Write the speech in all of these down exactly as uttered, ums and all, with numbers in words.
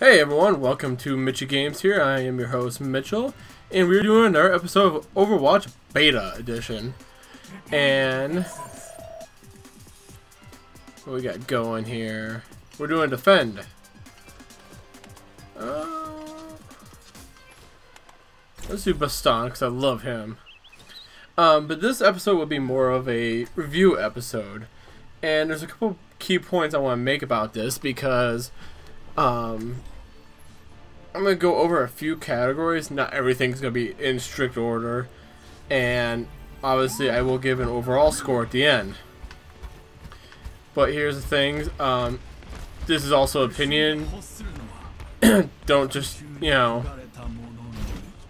Hey everyone, welcome to Mitchey Games here. I am your host Mitchell, and we're doing another episode of Overwatch Beta Edition. And what we got going here? We're doing defend. Uh, let's do Bastion because I love him. Um, but this episode will be more of a review episode, and there's a couple key points I want to make about this because. Um, I'm going to go over a few categories. Not everything's going to be in strict order. And obviously I will give an overall score at the end. But here's the thing. Um, this is also opinion. Don't just, you know,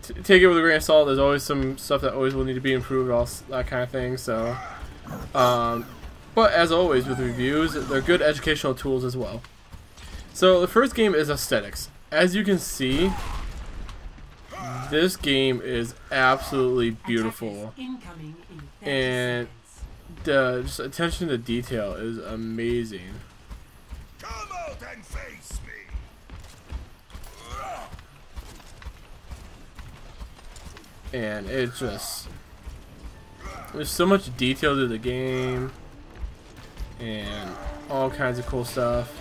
t take it with a grain of salt. There's always some stuff that always will need to be improved, all that kind of thing. So, um, but as always with reviews, they're good educational tools as well. So the first game is aesthetics. As you can see, this game is absolutely beautiful, and the just attention to detail is amazing. Come out and face me. And it just there's so much detail to the game, and all kinds of cool stuff.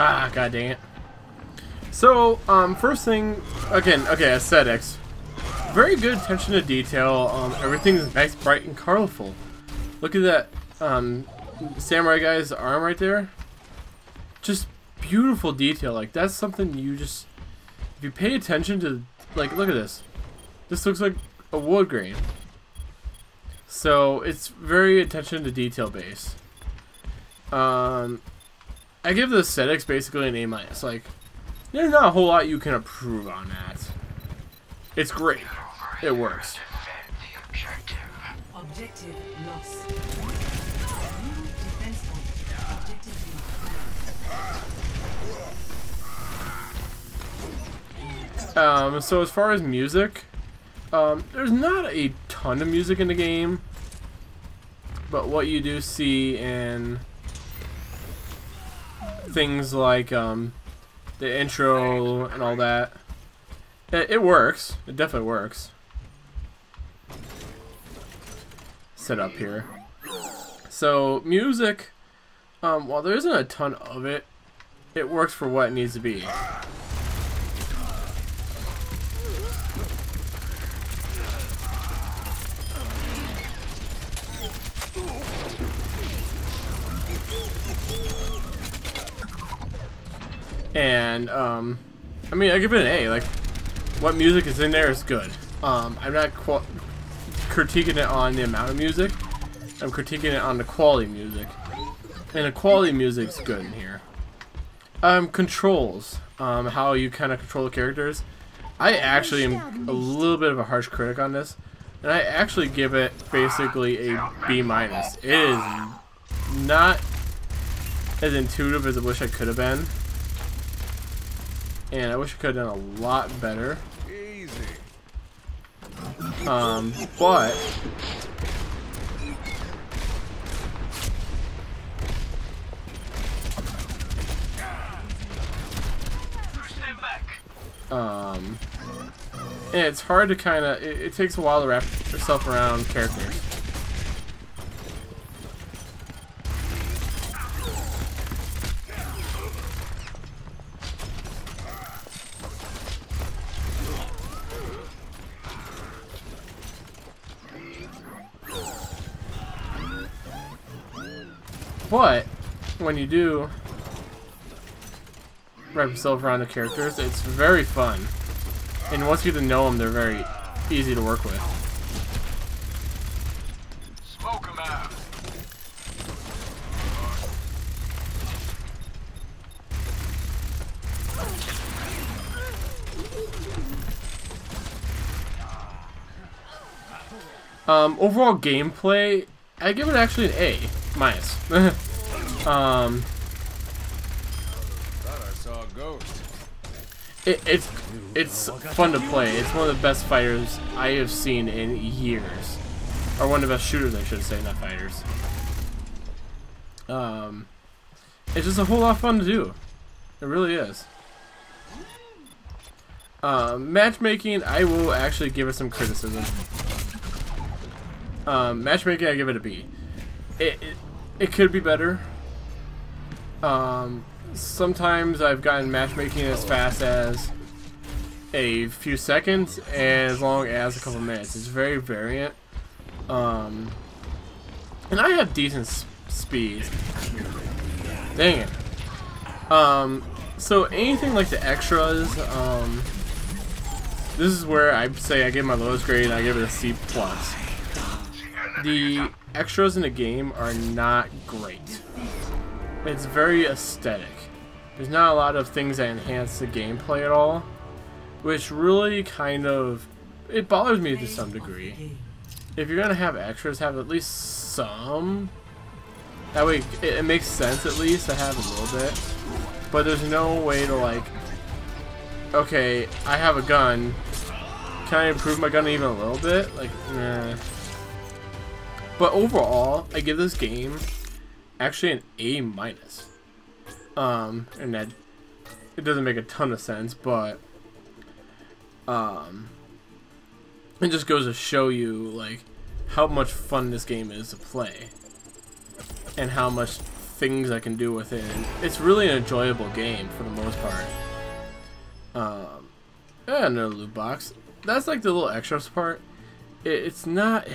Ah, god dang it. So, um, first thing, again, okay, aesthetics. Very good attention to detail. Um, everything is nice, bright, and colorful. Look at that um, samurai guy's arm right there. Just beautiful detail. Like, that's something you just, if you pay attention to, like, look at this. This looks like a wood grain. So, it's very attention to detail based. Um... I give the aesthetics basically an A minus. Like, there's not a whole lot you can improve on that. It's great. It works. Objective loss. Um, so as far as music, um, there's not a ton of music in the game, but what you do see in things like um, the intro and all that. It, it works. It definitely works. Set up here. So music, um, while there isn't a ton of it, it works for what it needs to be. And, um, I mean, I give it an A. Like, what music is in there is good. Um, I'm not qu critiquing it on the amount of music. I'm critiquing it on the quality of music. And the quality of music's good in here. Um, controls. Um, how you kind of control the characters. I actually am a little bit of a harsh critic on this. And I actually give it basically a B minus. It is not as intuitive as I wish I could have been. And I wish I could have done a lot better. Easy. Um, but um, and it's hard to kind of. It, it takes a while to wrap yourself around characters. But when you do wrap yourself around the characters, it's very fun. And once you get to know them, they're very easy to work with. Smoke 'em out. Um, overall gameplay, I give it actually an A minus. um, Thought I saw a ghost. It, it's it's fun to play. It's one of the best fighters I have seen in years, or one of the best shooters, I should say, not fighters. Um, it's just a whole lot of fun to do. It really is. Uh, matchmaking, I will actually give it some criticism. Um, matchmaking, I give it a B. It, it, it could be better. Um, sometimes I've gotten matchmaking as fast as a few seconds and as long as a couple minutes. It's very variant. Um, and I have decent speed. Speed. Dang it. Um, so anything like the extras, um, this is where I say I give my lowest grade and I give it a C plus. The extras in the game are not great. It's very aesthetic. There's not a lot of things that enhance the gameplay at all, which really kind of, it bothers me to some degree. If you're gonna have extras, have at least some. That way, it, it makes sense at least to have a little bit, but there's no way to like, okay, I have a gun, can I improve my gun even a little bit? Like, nah. But overall, I give this game actually an A minus. Um, and that it doesn't make a ton of sense, but um, it just goes to show you like how much fun this game is to play. And how much things I can do with it. It's really an enjoyable game for the most part. Um, yeah, another loot box. That's like the little extras part. It, it's not...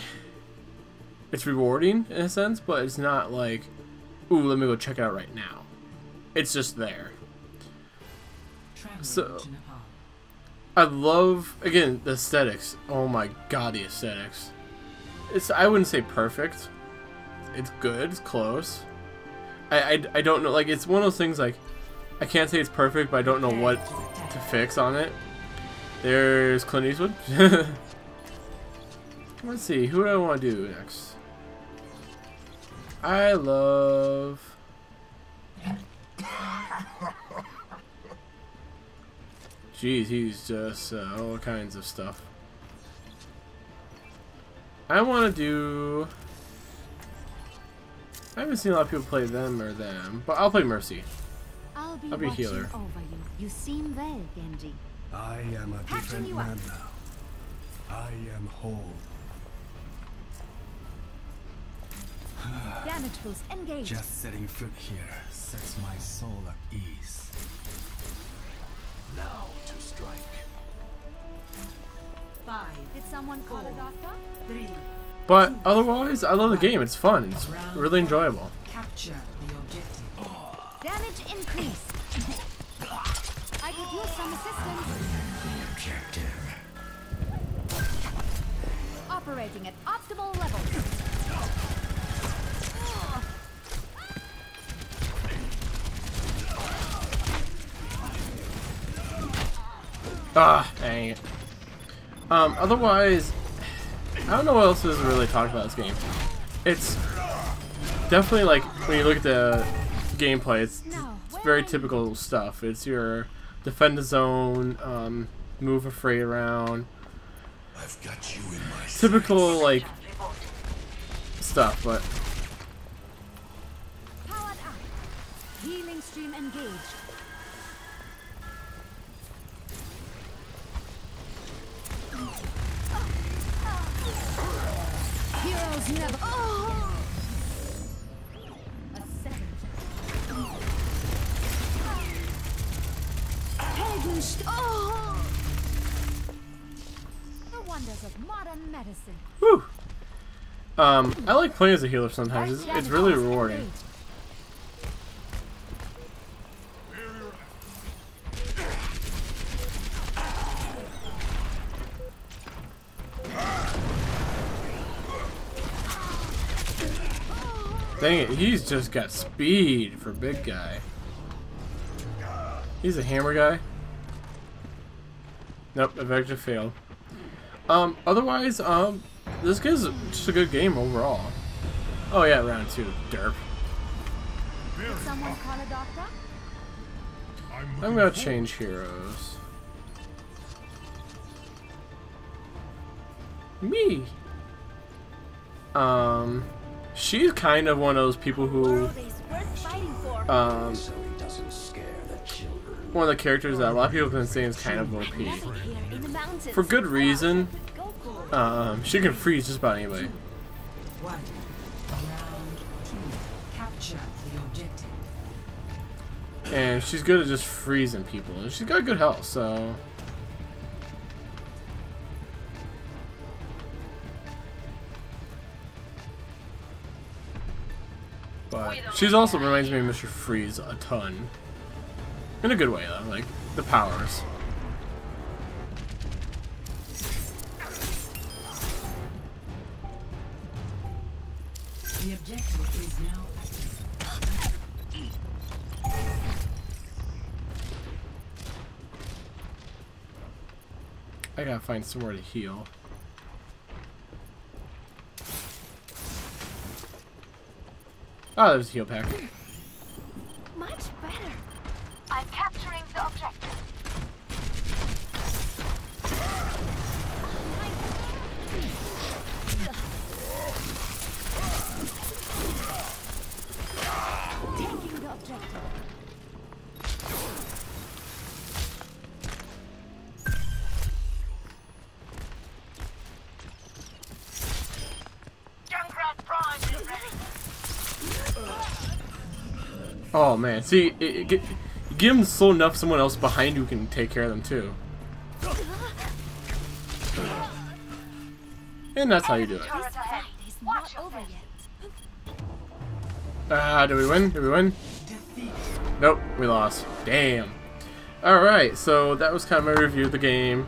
It's rewarding in a sense, but it's not like, ooh, let me go check it out right now. It's just there. So, I love, again, the aesthetics. Oh my god, the aesthetics. It's, I wouldn't say perfect. It's good, it's close. I, I, I don't know, like, it's one of those things, like, I can't say it's perfect, but I don't know what to fix on it. There's Clint Eastwood. Let's see, who do I want to do next? I love... Jeez, he's just uh, all kinds of stuff. I want to do... I haven't seen a lot of people play them or them, but I'll play Mercy. I'll be, I'll be healer. Over you. You seem well, Genji. I am a different man now. I am whole. Damage boost engaged. Just setting foot here sets my soul at ease. Now to strike. Five. Did someone call a doctor? Three. But otherwise, I love the game. It's fun. It's really enjoyable. Capture the objective. Damage increase. I could use some assistance. Operating at optimal levels. Ah, dang it. Um, otherwise. I don't know what else is really talked about this game. It's definitely like when you look at the gameplay, it's, it's very typical stuff. It's your defend the zone, um, move afraid around, I've got you in my typical like stuff. But powered up, healing stream engaged. Heroes never. Oh. A second. Oh. The wonders of modern medicine. Whew. Um, I like playing as a healer sometimes. It's, it's really rewarding. Dang it, he's just got speed for big guy. He's a hammer guy. Nope, I've actually failed. Um, otherwise, um, this kid's just a good game overall. Oh yeah, round two, derp. Did someone call a doctor? I'm gonna change heroes. Me. Um, she's kind of one of those people who, um, one of the characters that a lot of people have been saying is kind of O P. For good reason. Um, she can freeze just about anybody. And she's good at just freezing people. And she's got good health, so... But she's also reminds me of Mister Freeze a ton. In a good way, though. Like, the powers. The objective is now... I gotta find somewhere to heal. Oh, there's a heal pack. Much better. I'm capturing the objective. Taking the objective. Oh man, see, it, it, get, get them slow enough someone else behind you can take care of them too. And that's how you do it. Ah, uh, did we win? Did we win? Nope, we lost. Damn. Alright, so that was kind of my review of the game.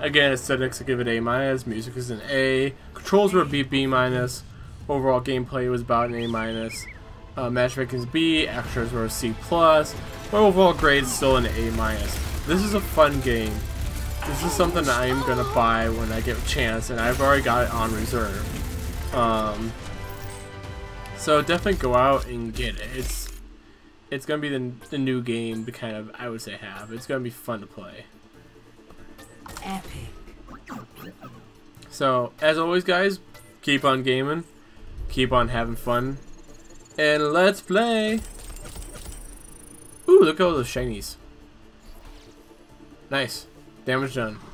Again, aesthetics I give it A minus, music is an A, controls were a B, B minus, overall gameplay was about an A minus. Uh, matchmaking is B, actors were a C plus, but overall grade is still an A minus. This is a fun game. This is something that I am gonna buy when I get a chance, and I've already got it on reserve. Um, so definitely go out and get it. It's it's gonna be the the new game to kind of I would say have. It's gonna be fun to play. Epic. So as always, guys, keep on gaming, keep on having fun. And let's play! Ooh, look at all those shinies. Nice. Damage done.